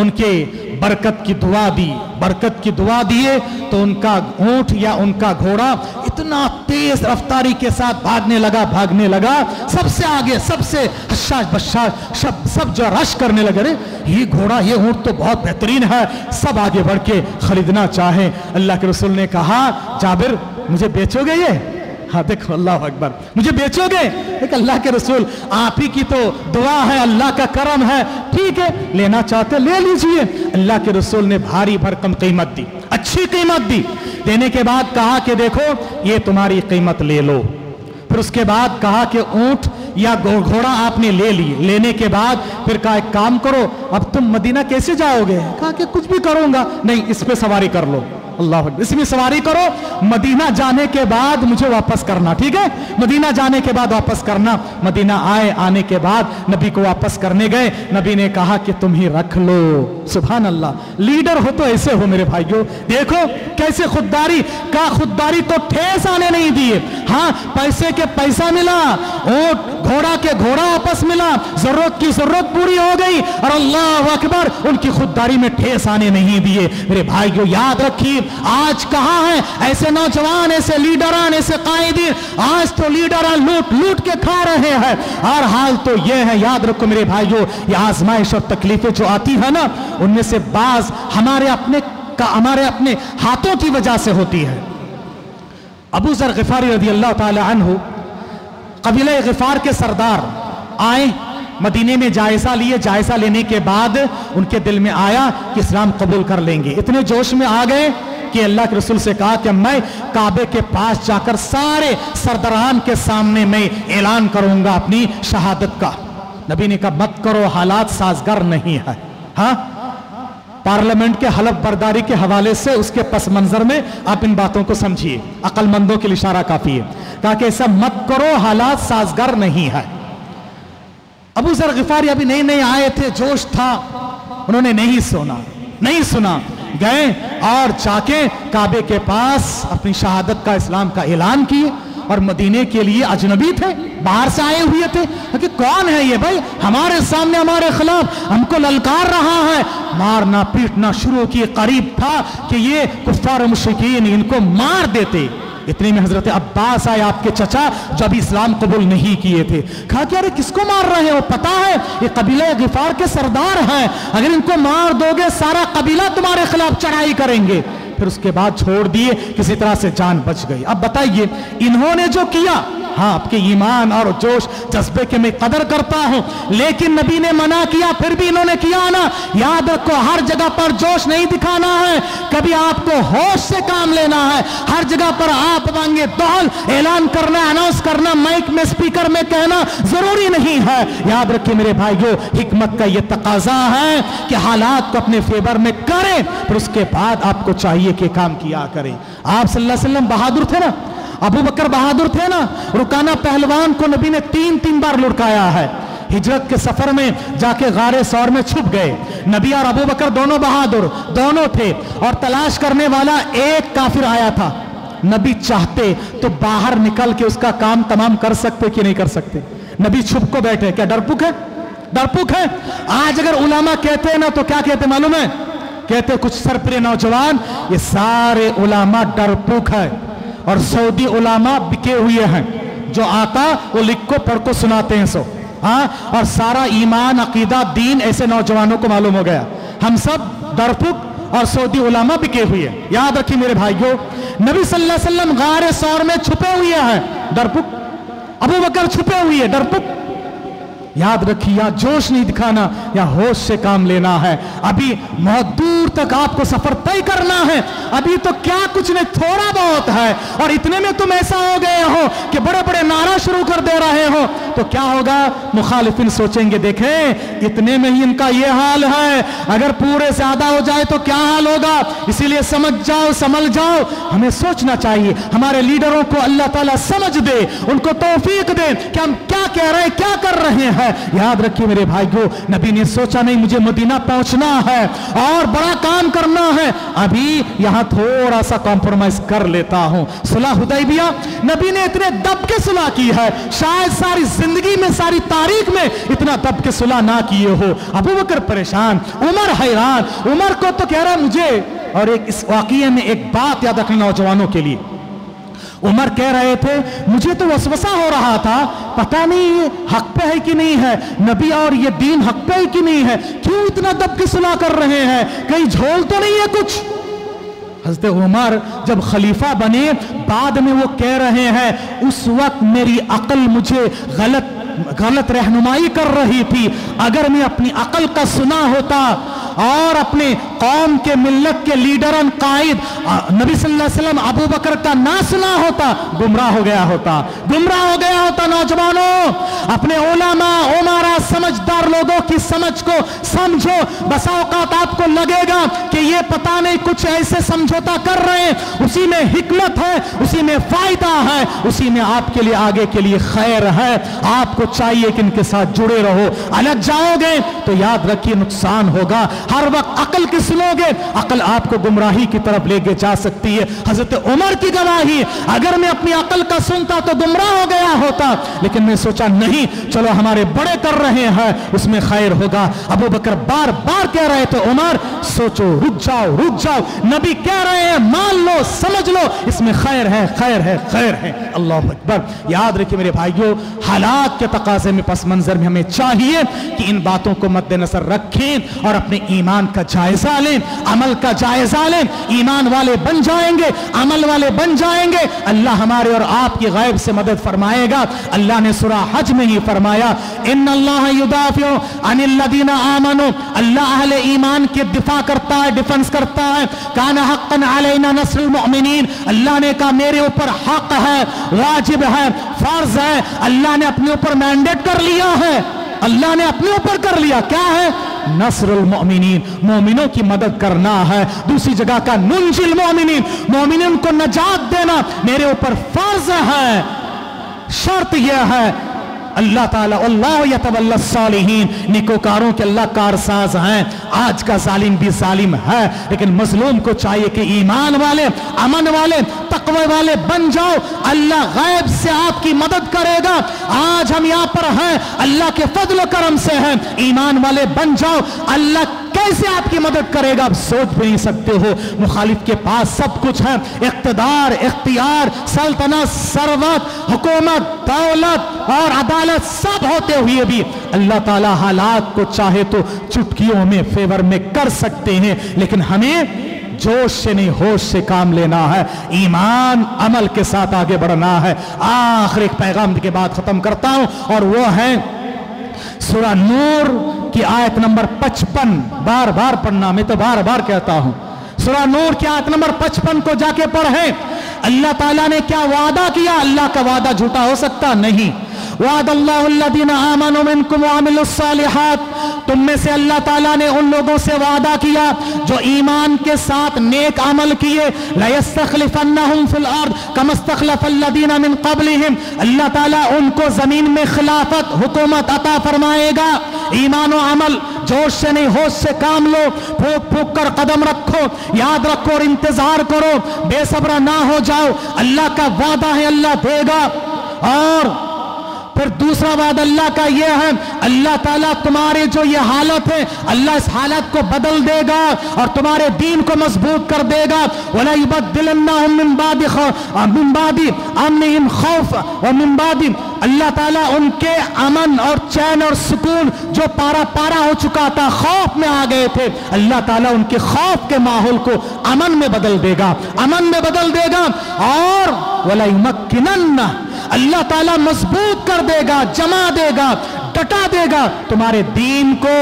उनके बरकत की दुआ दी, बरकत की दुआ दिए तो उनका ऊंट या उनका घोड़ा इतना तेज रफ्तारी के साथ भागने लगा सबसे आगे, सबसे हशाश बशाश सब जो रश करने लगे, रे ये घोड़ा ये ऊंट तो बहुत बेहतरीन है, सब आगे बढ़ के खरीदना चाहे। अल्लाह के रसूल ने कहा जाबिर मुझे बेचोगे ये? हाँ देखो अल्लाह अकबर, मुझे बेचोगे? देख अल्लाह के रसूल आप ही की तो दुआ है, अल्लाह का करम है, ठीक है लेना चाहते ले लीजिए। अल्लाह के रसूल ने भारी भरकम कीमत दी, अच्छी कीमत दी। देने के बाद कहा कि देखो ये तुम्हारी कीमत ले लो। फिर उसके बाद कहा कि ऊंट या घोड़ा आपने ले लिए, लेने के बाद फिर कहा एक काम करो अब तुम मदीना कैसे जाओगे? कहा कि कुछ भी करूंगा नहीं, इस पर सवारी कर लो। अल्लाह इसमें सवारी करो, मदीना जाने के बाद मुझे वापस करना, ठीक है मदीना जाने के बाद वापस करना। मदीना आने के बाद नबी को वापस करने गए, नबी ने कहा कि तुम ही रख लो। सुभान अल्लाह, लीडर हो तो ऐसे हो मेरे भाइयों, देखो कैसे खुददारी का, खुददारी तो ठेस आने नहीं दिए। हाँ पैसे के पैसा मिला, ऊंट घोड़ा के घोड़ा वापस मिला, जरूरत की जरूरत पूरी हो गई, और अल्लाह अकबर उनकी खुददारी में ठेस आने नहीं दिए। मेरे भाइयों याद रखिए आज कहाँ है ऐसे नौजवान, ऐसे लीडरान, ऐसे कायदीन? आज तो लीडरान लूट लूट के खा रहे हैं, और हाल तो यह है। याद रखो मेरे भाइयों, ये आजमाइश और तकलीफें जो आती है ना, उनमें से बाज हमारे अपने हाथों की वजह से होती है। अबू ज़र ग़िफ़ारी रज़ी अल्लाह ताला अन्हु कबीले ग़िफ़ार के सरदार आए मदीने में, जायजा लिए। जायजा लेने के बाद उनके दिल में आया कि इस्लाम कबूल कर लेंगे। इतने जोश में आ गए कि अल्लाह के रसूल से कहा कि मैं काबे के पास जाकर सारे सरदारान के सामने मैं ऐलान करूंगा अपनी शहादत का। नबी ने कहा मत करो, हालात साजगार नहीं है। हाँ पार्लियामेंट के हलफ बर्दारी के हवाले से उसके पस मंजर में आप इन बातों को समझिए, अक्लमंदों के लिए इशारा काफी है। कहा कि ऐसा मत करो, हालात साजगार नहीं है। अबू ज़र ग़िफ़ारी अभी नए नए आए थे, जोश था, उन्होंने नहीं सुना, गए और जाके काबे के पास अपनी शहादत का, इस्लाम का ऐलान किए। और मदीने के लिए अजनबी थे, बाहर से आए हुए थे कि कौन है ये भाई हमारे सामने, हमारे खिलाफ हमको ललकार रहा है। मारना पीटना शुरू किए, करीब था कि ये कुफ्फार मुश्रिकीन इनको मार देते। इतने में हजरत अब्बास आए, आपके चचा जो अभी इस्लाम कबूल नहीं किए थे। कहा कि अरे किसको मार रहे हो? पता है ये कबीले ग़िफ़ार के सरदार हैं, अगर इनको मार दोगे सारा कबीला तुम्हारे खिलाफ चढ़ाई करेंगे। फिर उसके बाद छोड़ दिए, किसी तरह से जान बच गई। अब बताइए इन्होंने जो किया, हाँ आपके ईमान और जोश जज्बे के मैं कदर करता हूं, लेकिन नबी ने मना किया फिर भी इन्होंने किया ना। याद रखो हर जगह पर जोश नहीं दिखाना है, कभी आपको होश से काम लेना है। हर जगह पर आप मांगे दौल ऐलान करना, अनाउंस करना, माइक में स्पीकर में कहना जरूरी नहीं है। याद रखिए मेरे भाइयों, हिकमत का यह तकाजा है कि हालात को अपने फेवर में करें, फिर उसके बाद आपको चाहिए कि काम किया करें। आप सल्लल्लाहु अलैहि वसल्लम बहादुर थे ना, अबू बकर बहादुर थे ना, रुकाना पहलवान को नबी ने 3-3 बार लुढ़काया है। हिजरत के सफर में जाके गारे सौर में छुप गए। नबी और अबू बकर दोनों बहादुर दोनों थे, और तलाश करने वाला एक काफिर आया था। नबी चाहते तो बाहर निकल के उसका काम तमाम कर सकते कि नहीं कर सकते? नबी छुप को बैठे, क्या डरपुक है? डरपुक है। आज अगर उलामा कहते हैं ना तो क्या कहते मालूम है? कहते कुछ सरप्रिय नौजवान, ये सारे उलामा डरपुक है, और सऊदी उलामा बिके हुए हैं, जो आता वो लिख को पढ़ को सुनाते हैं सो। हाँ और सारा ईमान अकीदा दीन ऐसे नौजवानों को मालूम हो गया। हम सब डरपुक और सऊदी उलामा बिके हुए हैं। याद रखिए मेरे भाइयों, नबी सल्लल्लाहु अलैहि वसल्लम गारे सौर में छुपे हुए हैं, डरपुक। अबू बकर छुपे हुए, डरपुक। याद रखिए, या जोश नहीं दिखाना, या होश से काम लेना है। अभी बहुत दूर तक आपको सफर तय करना है। अभी तो क्या कुछ नहीं, थोड़ा बहुत है, और इतने में तुम ऐसा हो गए हो कि बड़े बड़े नारा शुरू कर दे रहे हो, तो क्या होगा? मुखालिफिन सोचेंगे, देखें इतने में ही इनका ये हाल है, अगर पूरे से आधा हो जाए तो क्या हाल होगा। इसीलिए समझ जाओ, समझ जाओ, हमें सोचना चाहिए। हमारे लीडरों को अल्लाह ताला समझ दे, उनको तौफीक दे कि हम क्या कह रहे हैं, क्या कर रहे हैं। याद रखिए मेरे भाइयों, नबी ने सोचा नहीं मुझे मदीना पहुंचना है और बड़ा काम करना है, अभी यहां थोड़ा सा कॉम्प्रोमाइज कर लेता हूं। सुलह हुदैबिया नबी ने इतने दब के सुलह की है, शायद सारी जिंदगी में, सारी तारीख में इतना दब के सुलह ना किए हो। अबू बकर परेशान, उमर हैरान। उमर को तो कह रहा है मुझे, और एक इस वाकये में एक बात याद रखना नौजवानों के लिए, उमर कह रहे थे मुझे तो वसवसा हो रहा था, पता नहीं हक पे है कि नहीं है नबी, और ये दीन हक पे है कि नहीं है, क्यों इतना दब के सुलह कर रहे हैं, कहीं झोल तो नहीं है कुछ। हज़रत उमर जब खलीफा बने बाद में वो कह रहे हैं उस वक्त मेरी अकल मुझे गलत रहनुमाई कर रही थी, अगर मैं अपनी अकल का सुना होता और अपने कौम के मिल्लत के लीडरन कायद नबी सल्लल्लाहु अलैहि वसल्लम अबू बकर का ना सुना होता, गुमराह हो गया होता, गुमराह हो गया होता। नौजवानों, अपने उलमा उमारा समझदार लोगों की समझ को समझो। बसा औकात आपको लगेगा कि ये पता नहीं कुछ ऐसे समझौता कर रहे हैं, उसी में हिकमत है, उसी में फायदा है, उसी में आपके लिए आगे के लिए खैर है। आपको चाहिए कि इनके साथ जुड़े रहो, अलग जाओगे तो याद रखिए नुकसान होगा। हर वक्त अकल की सुनोगे, अकल आपको गुमराही की तरफ लेके जा सकती है। हजरत उमर की गवाही, अगर मैं अपनी अकल का सुनता तो गुमराह हो गया होता, लेकिन मैं सोचा नहीं, चलो हमारे बड़े कर रहे हैं, उसमें खैर होगा। अबू बकर बार बार कह रहे थे उमर सोचो, रुक जाओ, रुक जाओ। नबी कह रहे हैं मान लो, समझ लो, इसमें खैर है, खैर है, खैर है। अल्लाह अकबर। याद रखिए मेरे भाइयों, हालात के तकाजे में, पस मंजर में हमें चाहिए कि इन बातों को मद्देनजर रखें और अपने ईमान का जायजा लें, अमल का जायजा लें। ईमान वाले बन जाएंगे, अमल वाले बन जाएंगे, अल्लाह हमारे और आपकी गैब से मदद फरमाएगा। अल्लाह ने सूरह हज में ही फरमाया, इन्नल्लाह युदाफिउ अनिल्लज़ीना आमनू, अल्लाह अहले ईमान के दिफा करता है, डिफेंस करता है। काना हक्कन अलैना नस्रुल मुमिनीन, अल्लाह ने कहा मेरे ऊपर हक है, वाजिब है, फर्ज है। अल्लाह ने अपने ऊपर मैंडेट कर लिया है, अल्लाह ने अपने ऊपर कर लिया। क्या है? नस्रुल मोमिनीन, मोमिनों की मदद करना है। दूसरी जगह का नुंजिल मोमिनीन, मोमिनों को नजात देना मेरे ऊपर फर्ज है। शर्त यह है अल्लाह ताला अल्लाह यतवल्ला सालिहीन, निकोकारों के अल्लाह कारसाज हैं। आज का जालिम भी जालिम है, लेकिन मजलूम को चाहिए कि ईमान वाले, अमन वाले, तकवे वाले बन जाओ। अल्लाह गैब से आपकी मदद करेगा। आज हम यहाँ पर हैं अल्लाह के फजल करम से हैं। ईमान वाले बन जाओ, अल्लाह कैसे आपकी मदद करेगा आप सोच भी नहीं सकते हो। मुखालिफ के पास सब कुछ है, इख्तदार, इख्तियार, सल्तनत, सरवत, हुकूमत, दौलत और अदालत सब होते हुए भी अल्लाह ताला हालात को चाहे तो चुटकियों में, फेवर में कर सकते हैं। लेकिन हमें जोश से नहीं, होश से काम लेना है, ईमान अमल के साथ आगे बढ़ना है। आखिर एक पैगाम के बाद खत्म करता हूं, और वो है सूरह नूर की आयत नंबर 55। बार बार पढ़ना, मैं तो बार बार कहता हूं, सूरह नूर की आयत नंबर 55 को जाके पढ़ें। अल्लाह ताला ने क्या वादा किया? अल्लाह का वादा झूठा हो सकता नहीं। वादल्लाहुल्लज़ीना आमनू मिनकुम वअमिलुस्सालिहात, तुम में से अल्लाह ताला ने उन लोगों से वादा किया जो ईमान के साथ नेक अमल किए। लयस्तखलिफन्नहुम फिल अर्द कमस्तखलफल्लज़ीना मिन क़ब्लिहिम, अल्लाह ताला उनको जमीन में खिलाफत, हुकूमत अता फरमाएगा। ईमान और अमल, जोश से नहीं, होश से काम लो, फूक फूक कर कदम रखो, याद रखो और इंतजार करो, बेसब्रा ना हो जाओ। अल्लाह का वादा है, अल्लाह देगा। और फिर दूसरा वादा अल्लाह का यह है, अल्लाह ताला तुम्हारे जो ये हालत है अल्लाह इस हालत को बदल देगा और तुम्हारे दीन को मजबूत कर देगा। वला युबद्दिलन्नहुम मिन बादि अमनिहिम खौफ व मिन बादि, अल्लाह ताला उनके अमन और चैन और सुकून जो पारा पारा हो चुका था, खौफ में आ गए थे, अल्लाह ताला उनके खौफ के माहौल को अमन में बदल देगा, अमन में बदल देगा। और वला युमक्किनन्ना, अल्लाह ताला मजबूत कर देगा, जमा देगा, पटा देगा तुम्हारे दीन को।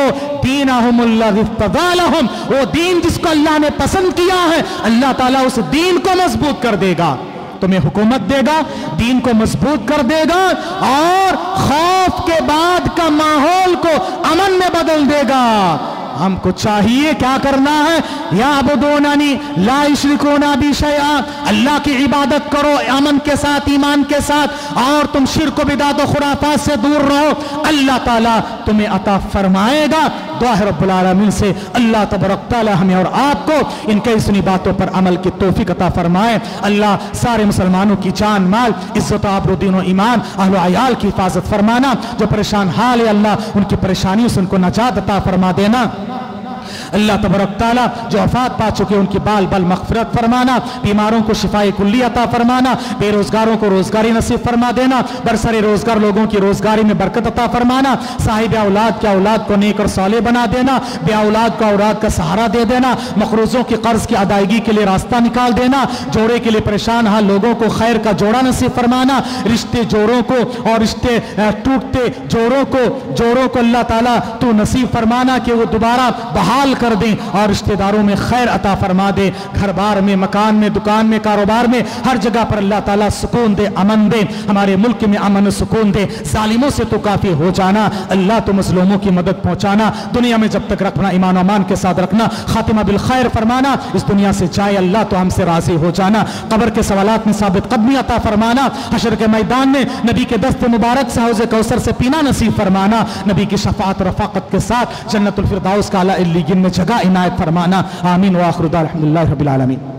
दीनहुमुल्लाह, वो दीन जिसको अल्लाह ने पसंद किया है अल्लाह ताला उस दीन को मजबूत कर देगा, तुम्हें हुकूमत देगा, दीन को मजबूत कर देगा और खौफ के बाद का माहौल को अमन में बदल देगा। हमको चाहिए क्या करना है, या अबुदोनानी ला इश्रिकोना भी शया, अल्लाह की इबादत करो अमन के साथ, ईमान के साथ, और तुम शिरक बिदात और खुराफात से दूर रहो, अल्लाह ताला तुम्हें अता फरमाएगा। दुआ है रब्बुल आलमीन से अल्लाह तबारक तआला हमें और आपको इनके इन्हीं बातों पर अमल की तौफीक अता फरमाए। अल्लाह सारे मुसलमानों की जान माल इज्जत आबरू दीन और ईमान अहल अयाल की हिफाजत फरमाना। जो परेशान हाल है अल्लाह उनकी परेशानियों से उनको नजात अता फरमा देना। अल्लाह तबारक तआला जो वफात पा चुके उनकी बाल बल मगफिरत फरमाना, बीमारों को शिफाए कुल्ली अता फरमाना, बेरोजगारों को रोजगारी नसीब फरमा देना, बरसरे रोजगार लोगों की रोजगारी में बरकत अता फरमाना, साहिब औलाद के औलाद को नेक और साले बना देना, बे औलाद का औलाद का सहारा दे देना, मकरूजों की कर्ज की अदायगी के लिए रास्ता निकाल देना, जोड़े के लिए परेशान हाल लोगों को खैर का जोड़ा नसीब फरमाना, रिश्ते जोड़ों को और रिश्ते टूटते जोड़ों को अल्लाह ताला तू नसीब फरमाना कि वो दोबारा बहाल कर दें और रिश्तेदारों में खैर अता फरमा दे। घर बार में, मकान में, दुकान में, कारोबार में, हर जगह पर अल्लाह ताला सुकून दे, अमन दे, हमारे मुल्क में अमन सुकून दे। जालिमों से तो काफ़ी हो जाना, अल्लाह तो मजलूमों की मदद पहुँचाना। दुनिया में जब तक रखना ईमान अमान के साथ रखना, खातिमा बिल खैर फरमाना, इस दुनिया से जाए अल्लाह तो हमसे राजी हो जाना। कब्र के सवालात में साबित कदमी अता फरमाना, हशर के मैदान में नबी के दस्त मुबारक से हौज़ कौसर से पीना नसीब फरमाना, नबी की शफाअत रफाकत के साथ जन्नतुल फिरदौस का आला इल्लिय्यीन में जगह इनायत फरमाना। आमीन व आखिर दुआ अल्हम्दुलिल्लाह रब्बिल आलमीन।